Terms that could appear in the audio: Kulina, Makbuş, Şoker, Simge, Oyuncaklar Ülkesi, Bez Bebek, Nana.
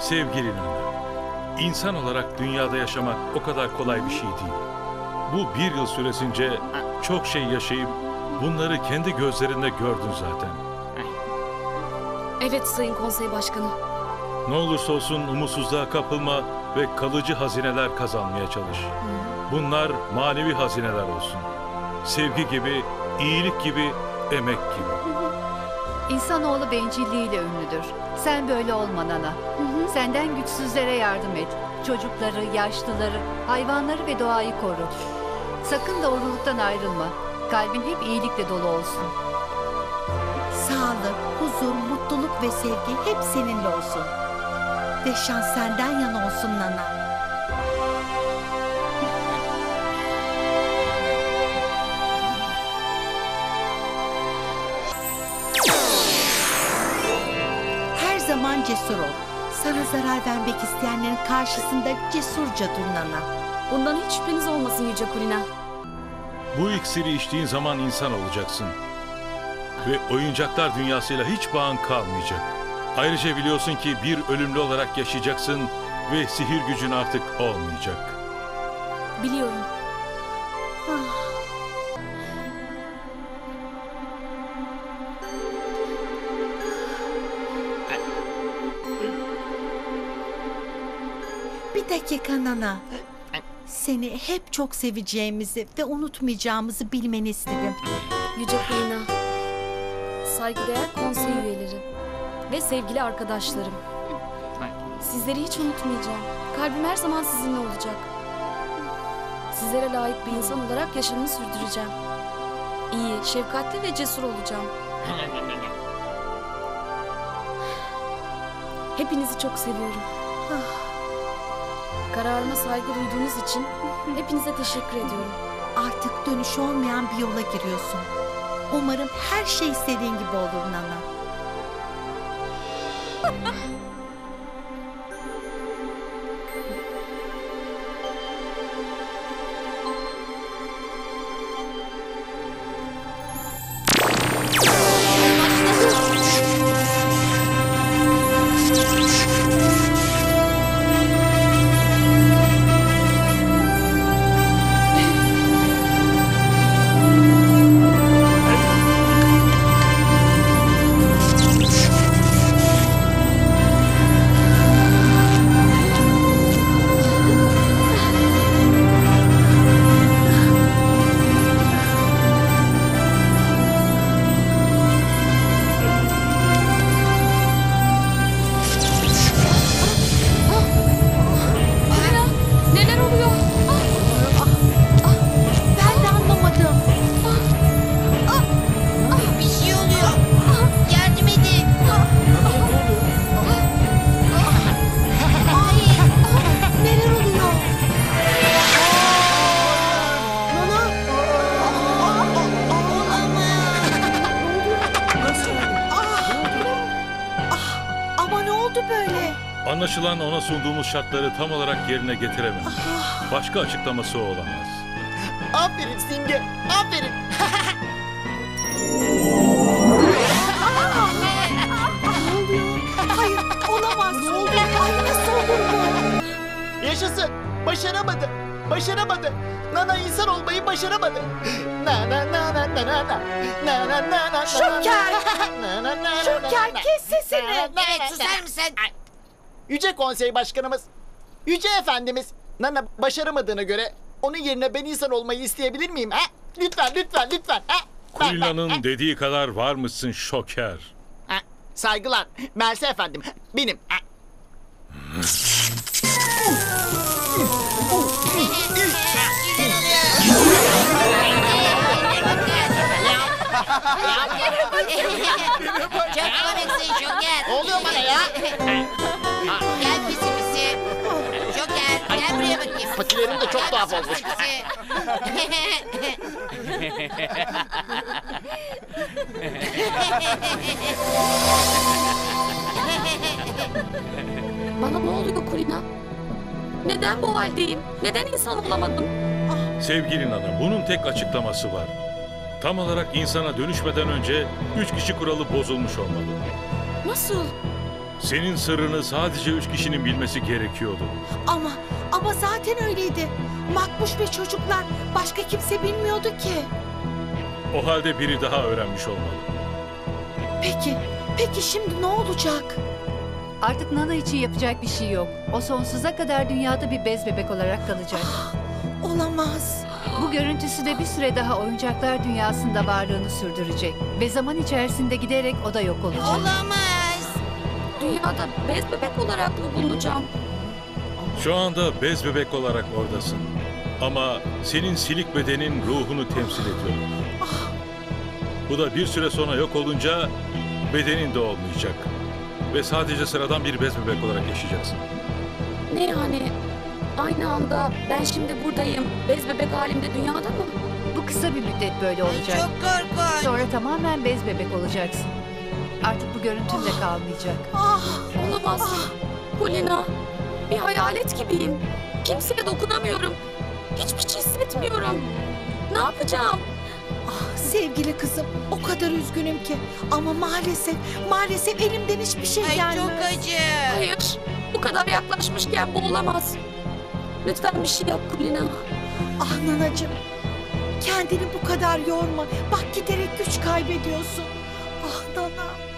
Sevgili Nana, insan olarak dünyada yaşamak o kadar kolay bir şey değil. Bu bir yıl süresince çok şey yaşayıp bunları kendi gözlerinde gördün zaten. Evet Sayın Konsey Başkanı. Ne olursa olsun umutsuzluğa kapılma ve kalıcı hazineler kazanmaya çalış. Bunlar manevi hazineler olsun. Sevgi gibi, iyilik gibi, emek gibi. İnsanoğlu bencilliğiyle ünlüdür. Sen böyle olma Nana. Senden güçsüzlere yardım et. Çocukları, yaşlıları, hayvanları ve doğayı koru. Sakın doğruluktan ayrılma. Kalbin hep iyilikle dolu olsun. Sağlık, huzur, mutluluk ve sevgi hep seninle olsun. Ve şans senden yana olsun Nana. Cesur ol. Sana zarar vermek isteyenlerin karşısında cesurca dur Nana. Bundan hiç şüpheniz olmasın Yüce Kulina. Bu iksiri içtiğin zaman insan olacaksın. Ve oyuncaklar dünyasıyla hiç bağın kalmayacak. Ayrıca biliyorsun ki bir ölümlü olarak yaşayacaksın ve sihir gücün artık olmayacak. Biliyorum. Bir dakika Nana. Seni hep çok seveceğimizi ve unutmayacağımızı bilmeni istedim. Yüce Kulina, saygıdeğer konsey üyeleri ve sevgili arkadaşlarım. Sizleri hiç unutmayacağım. Kalbim her zaman sizinle olacak. Sizlere layık bir insan olarak yaşamını sürdüreceğim. İyi, şefkatli ve cesur olacağım. Hepinizi çok seviyorum. Kararıma saygı duyduğunuz için hepinize teşekkür ediyorum. Artık dönüşü olmayan bir yola giriyorsun. Umarım her şey istediğin gibi olur Nana. Anlaşılan ona sunduğumuz şartları tam olarak yerine getiremem. Başka açıklaması olamaz. Aferin Simge, aferin. Hayır, olamaz. Ne oldu? Ay, nasıl olur bu? Yaşasın, başaramadı, başaramadı. Nana insan olmayı başaramadı. Nana, nana, nana, nana, nana, nana. Şoker! Şoker, kes sesini. Evet, susar mısın? Yüce Konsey Başkanımız, Yüce Efendimiz, Nana başaramadığına göre onun yerine ben insan olmayı isteyebilir miyim? Ha? Lütfen, lütfen, lütfen. Kulina'nın dediği kadar var mısın Şoker? Ha? Saygılar, Mersi Efendim, benim. Çok komiksin Şoker. Ne oluyor bana ya? Gel pisi pisi. Şoker gel buraya bakayım. Patilerim de çok tuhaf olmuş. Bana ne oluyor Kulina? Neden bu haldeyim? Neden insan olamadım? Sevgili Nana, bunun tek açıklaması var. Tam olarak insana dönüşmeden önce 3 kişi kuralı bozulmuş olmalı. Nasıl? Senin sırrını sadece 3 kişinin bilmesi gerekiyordu. Ama zaten öyleydi. Makbuş ve çocuklar, başka kimse bilmiyordu ki. O halde biri daha öğrenmiş olmalı. Peki şimdi ne olacak? Artık Nana için yapacak bir şey yok. O sonsuza kadar dünyada bir bez bebek olarak kalacak. Olamaz. Bu görüntüsü de bir süre daha oyuncaklar dünyasında varlığını sürdürecek. Ve zaman içerisinde giderek o da yok olacak. Olamaz. Dünyada bez bebek olarak mı bulunacağım? Şu anda bez bebek olarak oradasın. Ama senin silik bedenin ruhunu temsil ediyor. Bu da bir süre sonra yok olunca bedenin de olmayacak. Ve sadece sıradan bir bez bebek olarak yaşayacaksın. Ne yani? Aynı anda ben şimdi buradayım, bez bebek halimde dünyada mı? Bu kısa bir müddet böyle olacak. Çok korkunç. Sonra tamamen bez bebek olacaksın. Artık bu görüntün de kalmayacak. Olamaz. Kulina, bir hayalet gibiyim. Kimseye dokunamıyorum. Hiçbir şey hissetmiyorum. Ne yapacağım? Sevgili kızım, o kadar üzgünüm ki. Ama maalesef elimden hiçbir şey gelmez. Çok acı. Hayır, bu kadar yaklaşmışken bu olamaz. Lütfen bir şey yap Kulina. Nanacığım, kendini bu kadar yorma. Bak giderek güç kaybediyorsun. Nana.